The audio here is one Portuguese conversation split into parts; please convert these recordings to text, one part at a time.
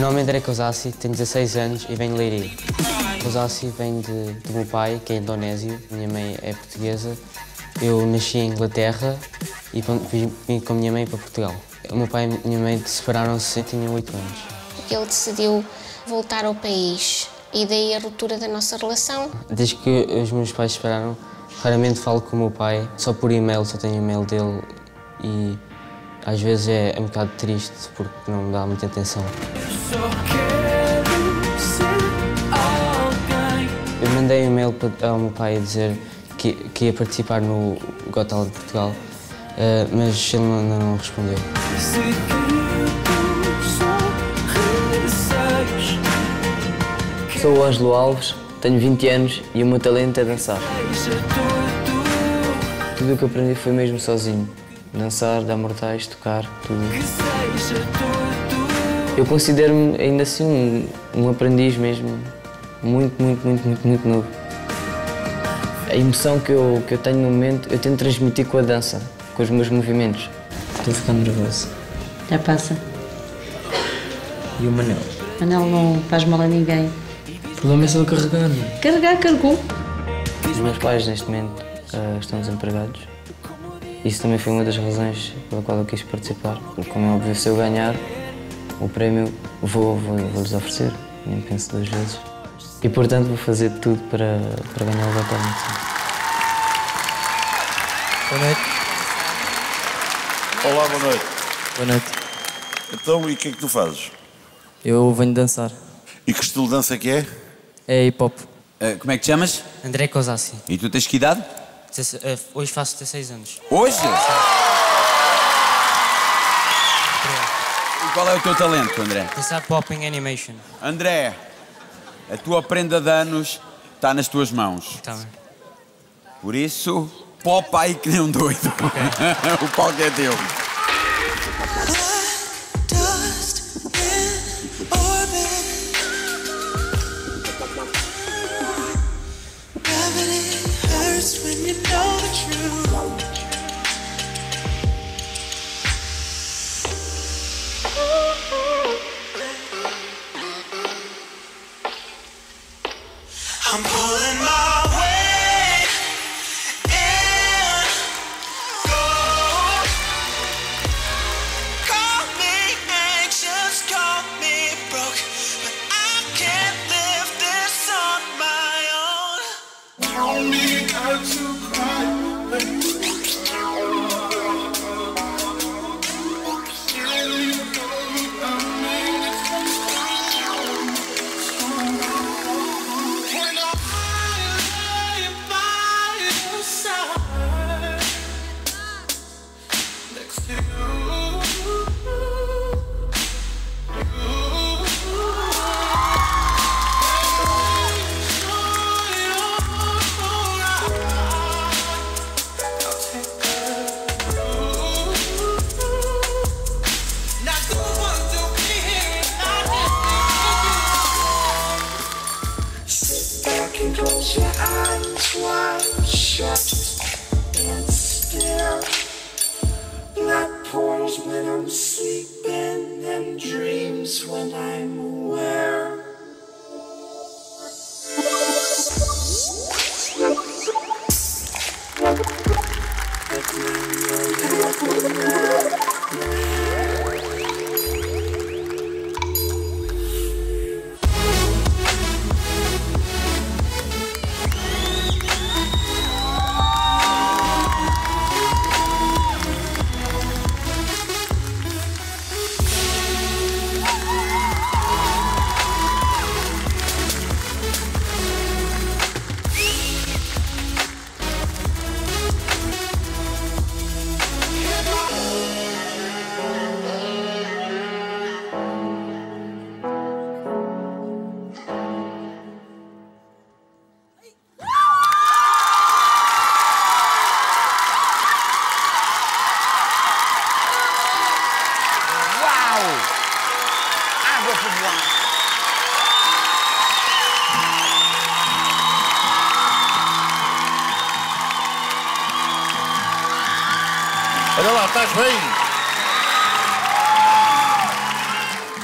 Meu nome é André Kosasih, tenho 16 anos e venho de Leiria. Kosasih vem do meu pai, que é indonésio, minha mãe é portuguesa. Eu nasci em Inglaterra e vim com a minha mãe para Portugal. O meu pai e minha mãe separaram-se, eu tinha 8 anos. Ele decidiu voltar ao país e daí a ruptura da nossa relação. Desde que os meus pais separaram, raramente falo com o meu pai, só por e-mail, só tenho e-mail dele e às vezes é um bocado triste porque não me dá muita atenção. Eu mandei um e-mail ao meu pai a dizer que ia participar no Got Talent Portugal, mas ele não respondeu. Sou o Ângelo Alves, tenho 20 anos e o meu talento é dançar. Tudo o que aprendi foi mesmo sozinho. Dançar, dar mortais, tocar, tudo. Eu considero-me ainda assim um aprendiz mesmo, muito novo. A emoção que eu tenho no momento, eu tento transmitir com a dança, com os meus movimentos. Estou ficando nervoso. Já passa. E o Manel? Manel não faz mal a ninguém. O problema é só carregar. Carregar, carregou. Os meus pais, neste momento, estão desempregados. Isso também foi uma das razões pela qual eu quis participar. Porque, como é óbvio, se eu ganhar o prémio, vou-lhes oferecer. Nem penso duas vezes. E, portanto, vou fazer tudo para ganhar o Got Talent. Boa noite. Olá, boa noite. Boa noite. Então, e o que é que tu fazes? Eu venho dançar. E que estilo de dança que é? É hip-hop. Como é que te chamas? André Kosasih. E tu tens que idade? Hoje faço 16 anos. Hoje? E qual é o teu talento, André? Dançar pop em animation. André, a tua prenda de anos está nas tuas mãos. Está bem. Por isso, pop aí que nem um doido. Okay. O palco é teu. I'm pulling my way and go. Call me anxious, call me broke, but I can't live this on my own. Tell me how to cry when when I'm sleeping and dreams when I'm aware. Olha lá, estás bem?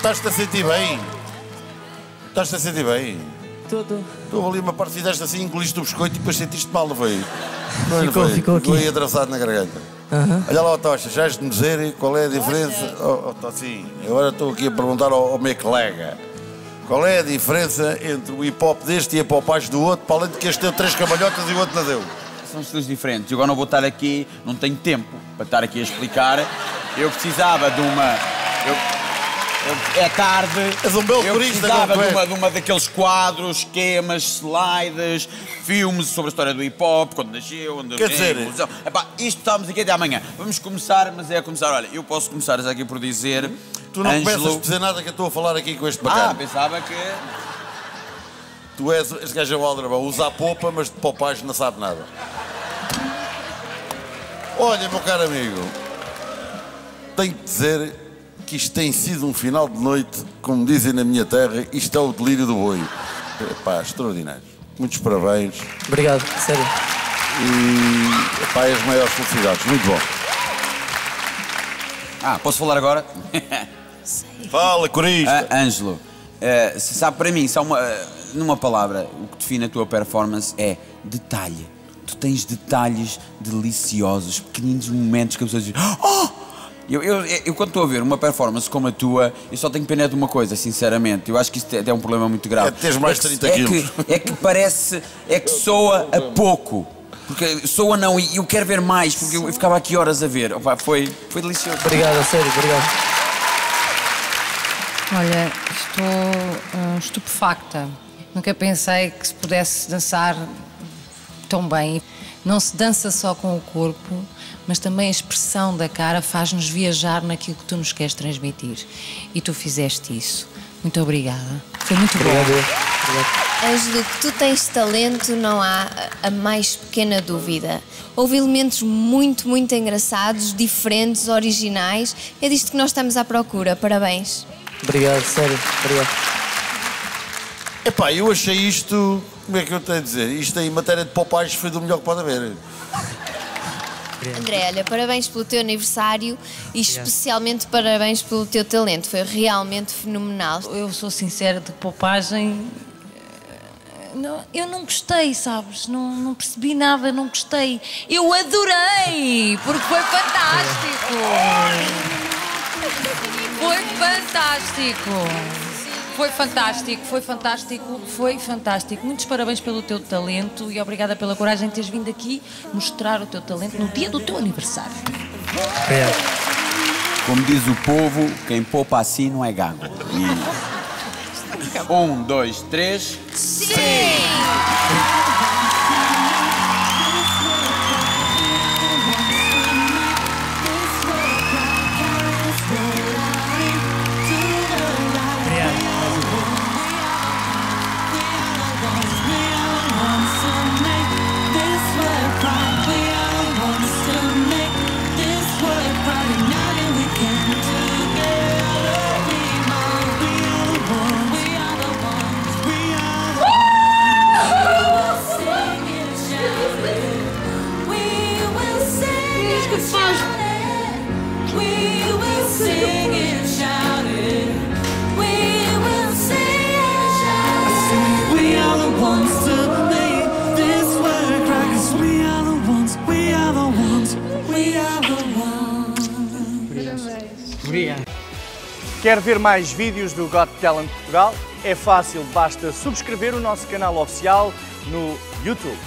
Estás-te a sentir bem? Estás-te a sentir bem? Tudo. Tu ali uma parte fizeste assim, engoliste o biscoito e depois sentiste mal, não foi? Ficou aqui. Foi atravessado na garganta. Uhum. Olha lá, Tocha, já és de me dizer qual é a diferença... Oh, assim, agora estou aqui a perguntar ao meu colega. Qual é a diferença entre o hip-hop deste e a popagem do outro, para além de que este deu 3 cabalhotas e o outro não deu? São estilos diferentes. Eu agora não vou estar aqui, não tenho tempo para estar aqui a explicar. Eu precisava de uma... É tarde. És um belo turista, não é? Eu precisava de uma daqueles quadros, esquemas, slides, filmes sobre a história do hip-hop, quando nasceu, onde... Quer dizer... Epá, isto estamos aqui até amanhã. Vamos começar, mas é a começar. Olha, eu posso começar aqui por dizer... Tu não pensas de dizer nada que eu estou a falar aqui com este bacana. Ah, pensava que... Tu és... Este gajo é o Aldrabão. Usa a popa, mas de popagem não sabe nada. Olha, meu caro amigo. Tenho que dizer... que isto tem sido um final de noite, como dizem na minha terra, isto é o delírio do boi. Epá, extraordinário. Muitos parabéns. Obrigado, sério. E, epá, as maiores felicidades. Muito bom. Ah, posso falar agora? Sim. Fala, corista. Ângelo, sabe, para mim, só numa palavra, o que define a tua performance é detalhe. Tu tens detalhes deliciosos, pequeninos momentos que as pessoas dizem... Oh! Eu quando estou a ver uma performance como a tua, eu só tenho pena de uma coisa, sinceramente. Eu acho que isto é um problema muito grave. É de teres mais 30 quilos. É que parece... É que soa a pouco. Porque soa não, e eu quero ver mais, porque eu ficava aqui horas a ver. Opa, foi delicioso. Obrigado, a sério, obrigado. Olha, estou estupefacta. Nunca pensei que se pudesse dançar tão bem. Não se dança só com o corpo, mas também a expressão da cara faz-nos viajar naquilo que tu nos queres transmitir. E tu fizeste isso. Muito obrigada. Foi muito bom. Ângelo, que tu tens talento, não há a mais pequena dúvida. Houve elementos muito, muito engraçados, diferentes, originais. É disto que nós estamos à procura. Parabéns. Obrigado, sério. Obrigado. Epá, eu achei isto... Como é que eu tenho a dizer? Isto aí, em matéria de popais, foi do melhor que pode haver. André, olha, parabéns pelo teu aniversário e especialmente parabéns pelo teu talento. Foi realmente fenomenal. Eu sou sincera, de popagem... Não, eu não gostei, sabes? Não percebi nada, não gostei. Eu adorei, porque foi fantástico. Foi fantástico. Foi fantástico, foi fantástico, foi fantástico. Muitos parabéns pelo teu talento e obrigada pela coragem de teres vindo aqui mostrar o teu talento no dia do teu aniversário. É. Como diz o povo, quem poupa assim não é gago. E... 1, 2, 3... Sim! Quer ver mais vídeos do Got Talent Portugal? É fácil, basta subscrever o nosso canal oficial no YouTube.